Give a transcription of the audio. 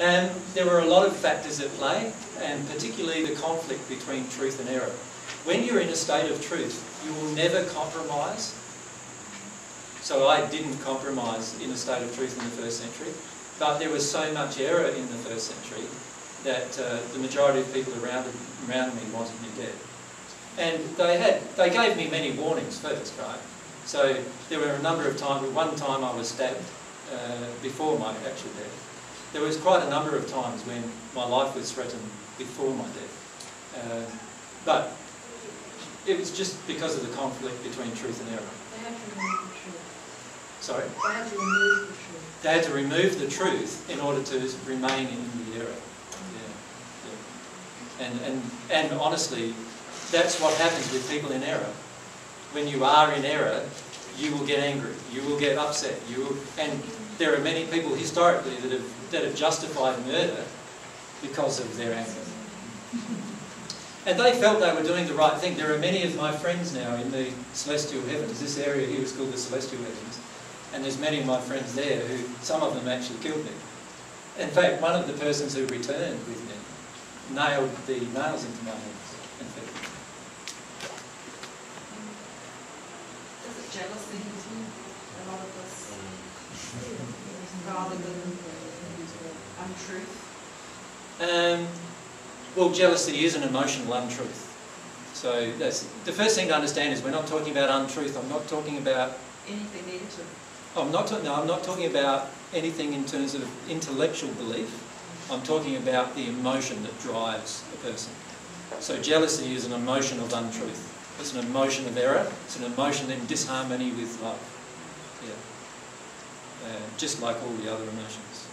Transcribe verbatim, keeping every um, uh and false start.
Um, there were a lot of factors at play, and particularly the conflict between truth and error. When you're in a state of truth, you will never compromise. So I didn't compromise in a state of truth in the first century, but there was so much error in the first century that uh, the majority of people around, around me wanted me dead. And they had, they gave me many warnings first, right? So there were a number of times. One time I was stabbed uh, before my actual death. There was quite a number of times when my life was threatened before my death. Uh, but it was just because of the conflict between truth and error. They had to remove the truth. Sorry? They had to remove the truth. They had to remove the truth in order to remain in the error. Yeah. Yeah. And, and, and honestly, that's what happens with people in error. When you are in error, you will get angry, you will get upset, you will, and there are many people historically that have, that have justified murder because of their anger. And they felt they were doing the right thing. There are many of my friends now in the Celestial Heavens. This area here is called the Celestial Heavens. And there's many of my friends there who, some of them actually killed me. In fact, one of the persons who returned with me nailed the nails into my hands. Jealousy between a lot of us, rather than untruth? Um, well, jealousy is an emotional untruth. So that's, the first thing to understand is we're not talking about untruth. I'm not talking about anything negative. I'm not no, I'm not talking about anything in terms of intellectual belief. I'm talking about the emotion that drives a person. So jealousy is an emotion of untruth. It's an emotion of error. It's an emotion in disharmony with love. Yeah. Uh, just like all the other emotions.